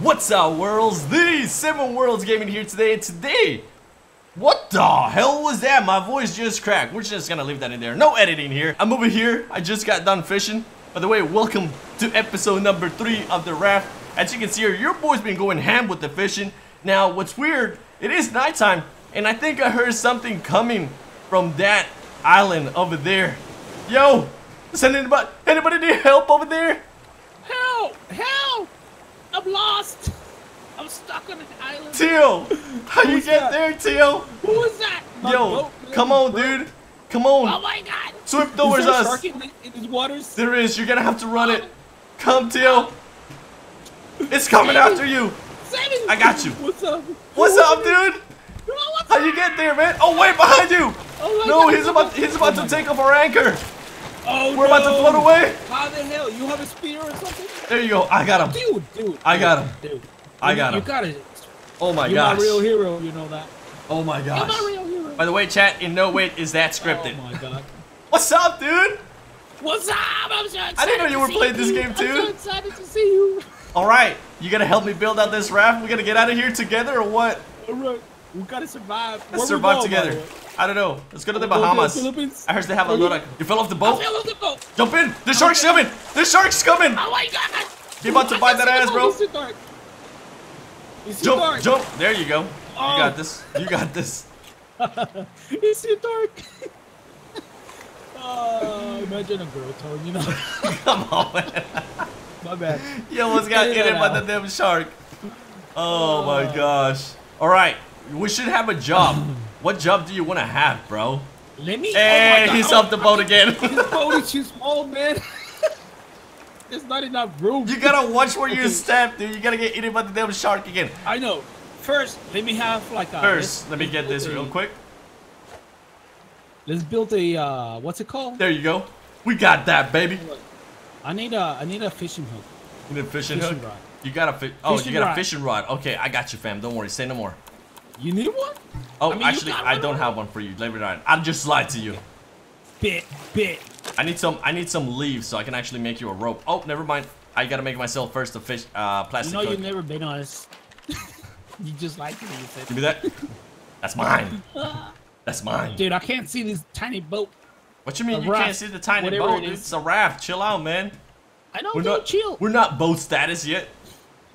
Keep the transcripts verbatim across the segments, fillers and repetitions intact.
What's up, worlds? The Seven Worlds Gaming here today, and today... What the hell was that? My voice just cracked. We're just gonna leave that in there. No editing here. I'm over here. I just got done fishing. By the way, welcome to episode number three of the Raft. As you can see here, your boy's been going ham with the fishing. Now, what's weird, it is nighttime, and I think I heard something coming from that island over there. Yo! Is anybody, anybody need help over there? Help! Help! I'm lost! I'm stuck on an island! Teal! How you get that? There, Teal? Who is that? My Yo, come on, broke. dude! Come on! Oh my god! Swim towards us! Shark in the, in these waters? There is, you're gonna have to run um, it! Come, Teal! Um, it's coming Seven. after you! Seven. I got you! What's up? What's up, dude? No, what's How up? you get there, man? Oh, wait, behind you! Oh my no, god, he's, he's about he's about oh to take god. off our anchor! Oh, We're no. about to float away! How the hell? You have a spear or something? There you go. I got him. Dude, dude. I got him. Dude. I got him. You got it. Oh my You're gosh. You're my real hero, you know that. Oh my gosh. You're my real hero. By the way, chat, in no way is that scripted. Oh my god. What's up, dude? What's up? I'm so excited I didn't know you were playing you. this game too. I'm so excited to see you. Alright. You gonna help me build out this raft? We gonna get out of here together or what? Alright. We gotta survive. Let's Where survive we go, together. I don't know. Let's go to the Bahamas. I heard they have a lot of... You fell off the boat? I fell off the boat. Jump in. The shark's okay. coming. The shark's coming. Oh my god. You're about to bite that ass, bro. It's too dark. It's too jump, dark. jump. There you go. Oh. You got this. You got this. It's too dark. uh, imagine a girl telling you know. Come on, man. My bad. You almost got hit by the damn shark. Oh, oh my gosh. All right. We should have a job. What job do you want to have, bro? Let me. Hey, oh he's off the boat again. This boat is too small, man. There's not enough room. You gotta watch where you step, dude. You gotta get eaten by the damn shark again. I know. First, let me have like a. First, let me get this a, real quick. Let's build a. Uh, what's it called? There you go. We got that, baby. I need a. I need a fishing hook. You need a fishing, fishing hook. Rod. You got a. Fi oh, fishing you got a fishing rod. rod. Okay, I got you, fam. Don't worry. Say no more. You need one? Oh, I mean, actually, I don't have one for you. Let me know. I just lied to you. Bit, bit. I need some. I need some leaves so I can actually make you a rope. Oh, never mind. I gotta make myself first a fish. Uh, plastic. You know hook. You've never been honest. You just lied to me. You said. Give me that. That's mine. That's mine. Dude, I can't see this tiny boat. What you mean you can't see the tiny Whatever boat? It it's a raft. Chill out, man. I know. We're dude, not chill. We're not boat status yet.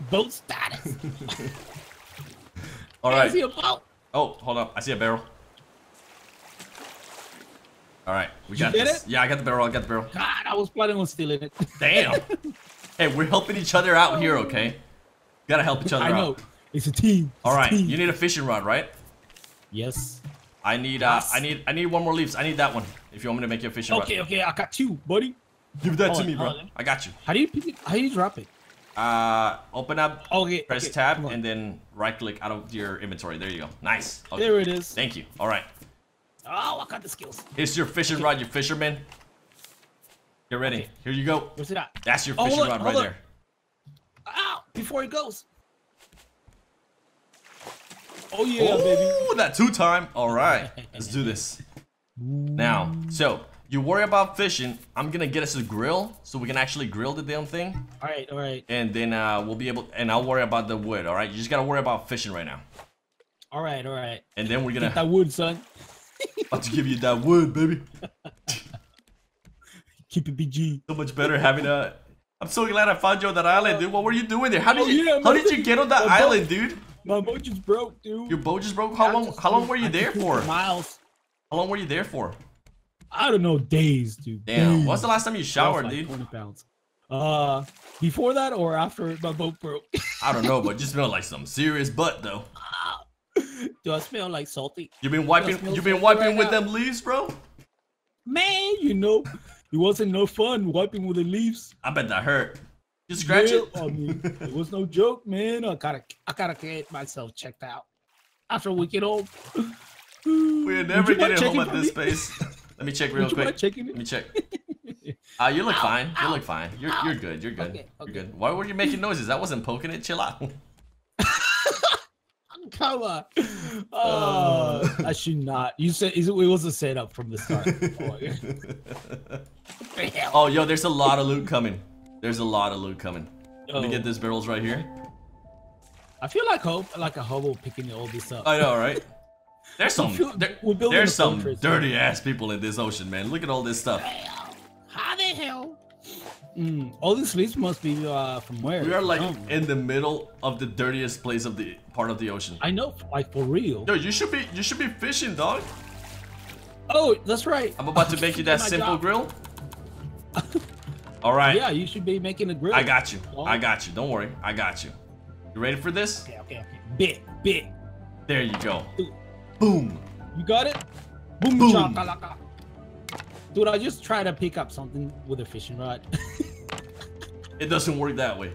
Boat status. All right. I see a boat. Oh, hold up. I see a barrel. All right. We got you this. It? Yeah, I got the barrel. I got the barrel. God, I was planning on stealing it. Damn. Hey, we're helping each other out oh. here, okay? You gotta help each other I out. I know. It's a team. It's All right. Team. You need a fishing rod, right? Yes. I need uh yes. I need I need one more leaves. I need that one. If you want me to make your fishing okay, rod. Okay, okay. I got you, buddy. Give that oh, to me, bro. Oh, I got you. How do you pick it? How do you drop it? Uh, open up, okay, press okay, tab, and then right click out of your inventory. There you go. Nice. Okay. There it is. Thank you. All right. Oh, I got the skills. Here's your fishing okay. rod, you fisherman. Get ready. Okay. Here you go. What's it at? That's your fishing oh, look, rod right look. there. Ow, before it goes. Oh, yeah, Ooh, baby. That two time. All right. Let's do this. Now, so. You worry about fishing. I'm gonna get us a grill so we can actually grill the damn thing. All right, all right. And then uh, we'll be able. And I'll worry about the wood. All right, you just gotta worry about fishing right now. All right, all right. And then we're gonna get that wood, son. About to give you that wood, baby. Keep it B G. So much better having a. I'm so glad I found you on that island, dude. What were you doing there? How did oh, you? Yeah, how did you get on that island, boat, dude? My boat just broke, dude. Your boat just broke. How I long? Just, how long were you I there for? Miles. How long were you there for? I don't know, days, dude. Damn, days. What's the last time you showered, like dude? twenty pounds. Uh, before that or after my boat broke? I don't know, but you smell like some serious butt, though. Do I smell like salty? You've been wiping, you've been wiping right with now. them leaves, bro? Man, you know, it wasn't no fun wiping with the leaves. I bet that hurt. You scratch it? I mean, it was no joke, man. I gotta, I gotta get myself checked out. After we get home. We're never getting home at this pace. Let me check real quick. Let me check. Ah, uh, you look ow, fine. Ow, you look fine. You're ow. you're good. You're good. Okay, okay. You're good. Why were you making noises? I wasn't poking it. Chill out. Come on. Uh, uh. I should not. You said it was a setup from the start. Oh, oh, yo, there's a lot of loot coming. There's a lot of loot coming. Yo. Let me get these barrels right here. I feel like hope like a hobo picking all this up. I know, right? There's some there, there's some dirty ass people in this ocean, man. Look at all this stuff. How the hell? Mm, all these leaves must be uh, from where? We are like oh, in the middle of the dirtiest place of the part of the ocean. I know, like for real. Dude, you should be you should be fishing, dog. Oh, that's right. I'm about to make you that simple job. grill. All right. Yeah, you should be making a grill. I got you. Oh. I got you. Don't worry. I got you. You ready for this? Okay, okay, okay. Bit, bit. There you go. Dude. Boom. You got it? Boom. Boom. Chakalaka. Dude, I just try to pick up something with a fishing rod. It doesn't work that way.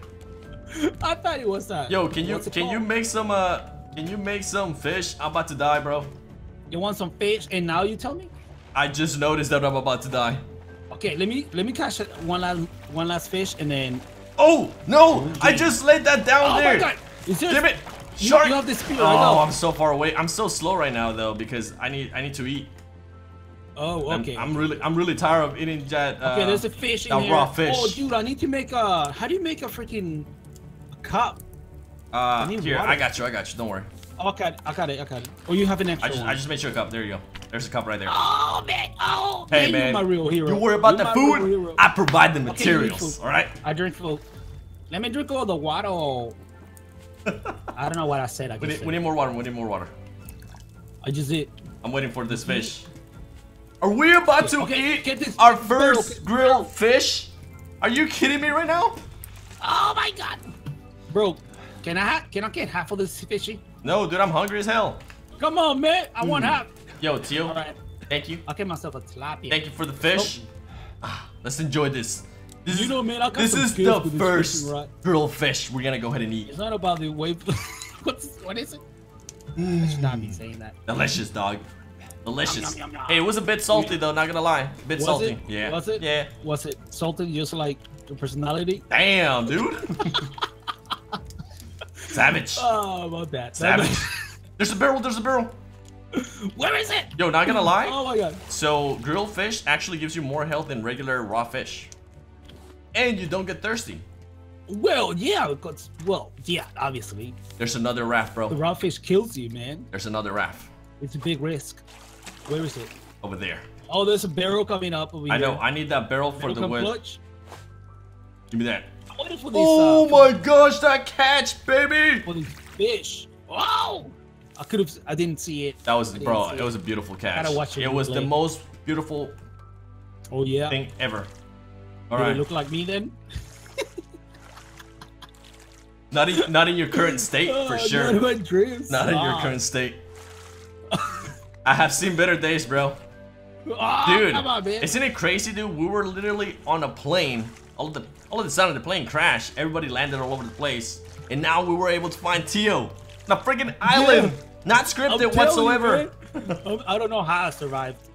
I thought it was that. Yo, can you can called? you make some uh can you make some fish? I'm about to die, bro. You want some fish and now you tell me? I just noticed that I'm about to die. Okay, let me let me catch one last one last fish and then. Oh no! I just laid that down oh there. My God. Is there... Damn it! Shark! You, you have the spear, oh, I know. I'm so far away. I'm so slow right now though because I need I need to eat. Oh, okay. I'm, I'm really I'm really tired of eating that. Uh, okay, there's a fish in here. Raw fish. Oh, dude, I need to make a. How do you make a freaking cup? Uh, I here, water. I got you. I got you. Don't worry. Oh, I got it. I got it. I got it. Oh, you have an extra I just, one. I just made you a cup. There you go. There's a cup right there. Oh man! Oh hey, man! man. You're my real hero. You worry about the food. I provide the materials. Okay, all right. I drink food. Let me drink all the water. I don't know what I said. I we, need, we need more water. We need more water. I just did. I'm waiting for this fish. Are we about okay, to okay, eat get this our first okay, grilled fish? Are you kidding me right now? Oh my God, bro! Can I ha can I get half of this fishy? No, dude, I'm hungry as hell. Come on, man! I mm. want half. Yo, Teal. Right. Thank you. I'll get myself a tilapia. Thank you for the fish. Oh. Let's enjoy this. This you is, know, man, I got this is the this first fishing, right? grilled fish we're gonna go ahead and eat. It's not about the way. What's what is it? Mm. I should not be saying that. Delicious, dog. Delicious. Yum, yum, yum, yum. Hey, it was a bit salty though, not gonna lie. A bit was salty. It? Yeah. Was it? Yeah. Was it salty just like your personality? Damn, dude. Savage. Oh, about that. Savage. There's a barrel, there's a barrel. Where is it? Yo, not gonna lie. Oh my God. So, grilled fish actually gives you more health than regular raw fish. And you don't get thirsty. Well, yeah, because, well, yeah, obviously. There's another raft, bro. The raw fish kills you, man. There's another raft. It's a big risk. Where is it? Over there. Oh, there's a barrel coming up over here. I know. I need that barrel for the wood. Clutch. Give me that. For these, oh uh, my gosh, that catch, baby! For these fish. Wow! I could have. I didn't see it. That was, bro. It was a beautiful catch. Gotta watch it. It was the most beautiful. Oh yeah. Thing ever. All right. Did it look like me then? Not in, not in your current state for sure. Not in your current state. I have seen better days, bro. Oh, dude, come on, man. Isn't it crazy, dude? We were literally on a plane. All of the all of the sound of the plane crashed. Everybody landed all over the place, and now we were able to find Teal. The freaking island, yeah. Not scripted whatsoever. You, I don't know how I survived.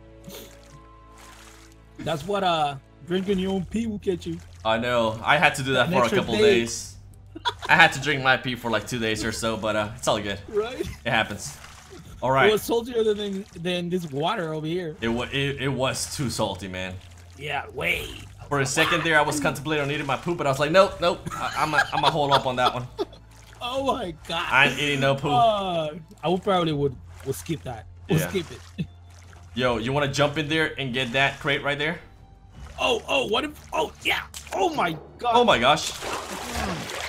That's what uh, drinking your own pee will get you. I know. I had to do that An for a couple day. days. I had to drink my pee for like two days or so, but uh, it's all good. Right? It happens. All right. It was saltier than than this water over here. It was it, it was too salty, man. Yeah, way. For a second there, I was contemplating on eating my poop, but I was like, nope, nope. I, I'm a, I'm a hold up on that one. Oh my God. I ain't eating no poop. Uh, I would probably would would skip that. We'll yeah. skip it. Yo, you want to jump in there and get that crate right there? Oh oh what if oh yeah oh my God. Oh my gosh.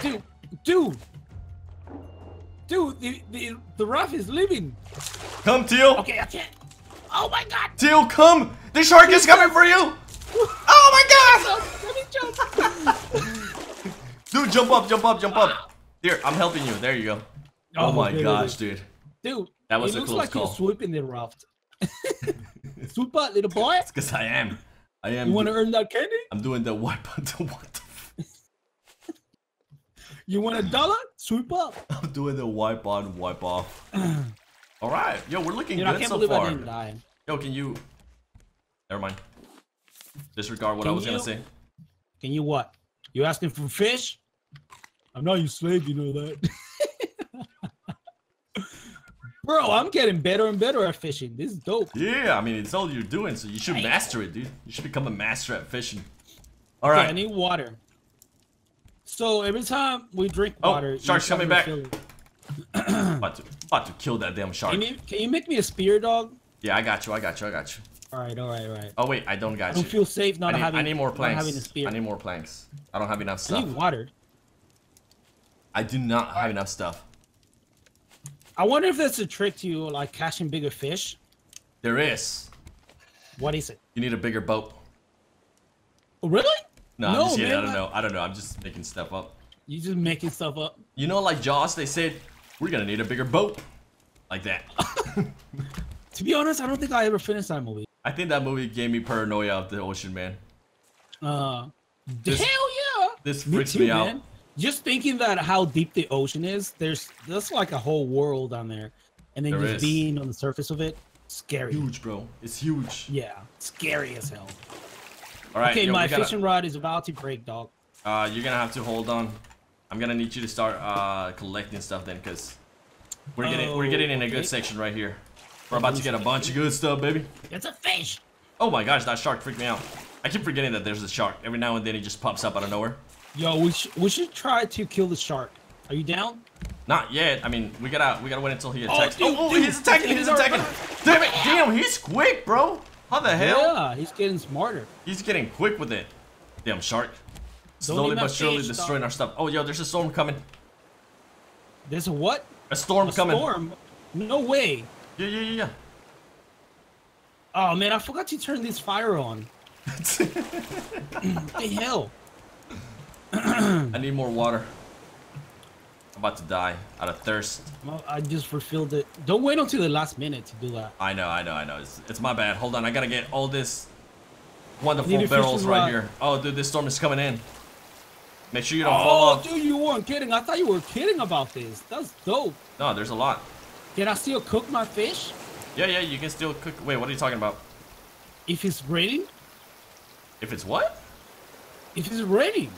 Dude dude. Dude, the, the, the raft is living. Come, Teal. Okay, I can't. Oh my God. Teal, come. The shark is coming for you. Oh my God. Let me jump. Dude, jump up, jump up, jump up. Here, I'm helping you. There you go. Oh, oh my dude, gosh, dude. Dude, that was it a looks close like call. You're swooping the raft. Swoop up, little boy. It's because I am. I am. You want to earn that candy? I'm doing the what? The what? You want a dollar? Swoop up. I'm doing the wipe on, wipe off. All right, yo, we're looking you know, good so far. I didn't die. Yo, can you? Never mind. Disregard what can I was you... gonna say. Can you what? You asking for fish? I'm not your slave, you know that. Bro, I'm getting better and better at fishing. This is dope. Yeah, I mean, it's all you're doing, so you should Dang. master it, dude. You should become a master at fishing. All right. Okay, I need water. So every time we drink water, oh, shark's coming back. Filling. about, to, about to kill that damn shark. Can you, can you make me a spear, dog? Yeah, I got you. I got you. I got you. All right, all right, all right. Oh wait, I don't got you. I don't you. feel safe not I need, having. I need more planks. A spear. I need more planks. I don't have enough stuff. I need water. I do not have enough stuff. I wonder if that's a trick to you, like catching bigger fish. There is. What is it? You need a bigger boat. Oh, really? No, no I'm just, man, yeah, I don't know. I don't know. I'm just making stuff up. You just making stuff up. You know, like Jaws, they said we're gonna need a bigger boat, like that. To be honest, I don't think I ever finished that movie. I think that movie gave me paranoia of the ocean, man. Uh, this, hell yeah. This freaks me, too, me out. Man. Just thinking that how deep the ocean is, there's that's like a whole world down there, and then there just is. being on the surface of it, scary. Huge, bro. It's huge. Yeah, scary as hell. All right. Okay, yo, my gotta... fishing rod is about to break, dog. Uh, you're gonna have to hold on. I'm gonna need you to start uh collecting stuff then, cause we're getting oh, we're getting in a good okay. section right here. We're about to get a bunch of good stuff, baby. It's a fish. Oh my gosh, that shark freaked me out. I keep forgetting that there's a shark. Every now and then it just pops up out of nowhere. Yo, we sh we should try to kill the shark. Are you down? Not yet. I mean, we gotta we gotta wait until he attacks. Oh, dude, oh, oh dude, he's attacking! He's, he's attacking! Damn it! Damn, he's quick, bro. How the hell? Yeah, he's getting smarter. He's getting quick with it. Damn shark. Slowly but surely destroying our stuff. Oh, yo, there's a storm coming. There's a what? A storm coming. A storm? No way. Yeah, yeah, yeah, yeah. Oh, man, I forgot to turn this fire on. What the hell? I need more water. I'm about to die out of thirst. I just refilled it. Don't wait until the last minute to do that. I know, I know, I know. It's, it's my bad. Hold on, I gotta get all this wonderful barrels right here. Oh, dude, this storm is coming in. Make sure you don't oh, fall off. Oh, dude, you weren't kidding. I thought you were kidding about this. That's dope. No, there's a lot. Can I still cook my fish? Yeah, yeah, you can still cook. Wait, what are you talking about? If it's raining? If it's what? If it's raining.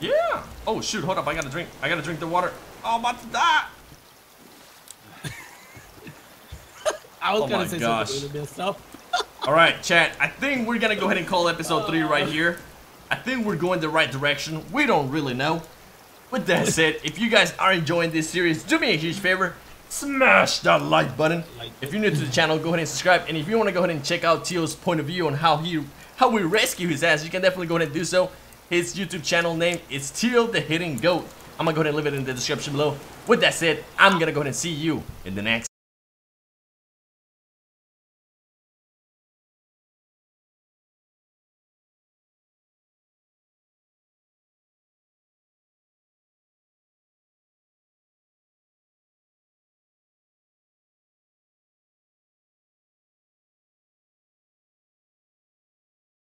Yeah. Oh, shoot. Hold up. I got to drink. I got to drink the water. Oh, I'm about to die. I was oh going to say gosh. something really messed up. All right, chat. I think we're going to go ahead and call episode three right here. I think we're going the right direction. We don't really know. With that said, if you guys are enjoying this series, do me a huge favor. Smash that like button. If you're new to the channel, go ahead and subscribe. And if you want to go ahead and check out Teal's point of view on how he how we rescue his ass, you can definitely go ahead and do so. His YouTube channel name is Teal the Hidden Goat. I'm gonna go ahead and leave it in the description below. With that said, I'm gonna go ahead and see you in the next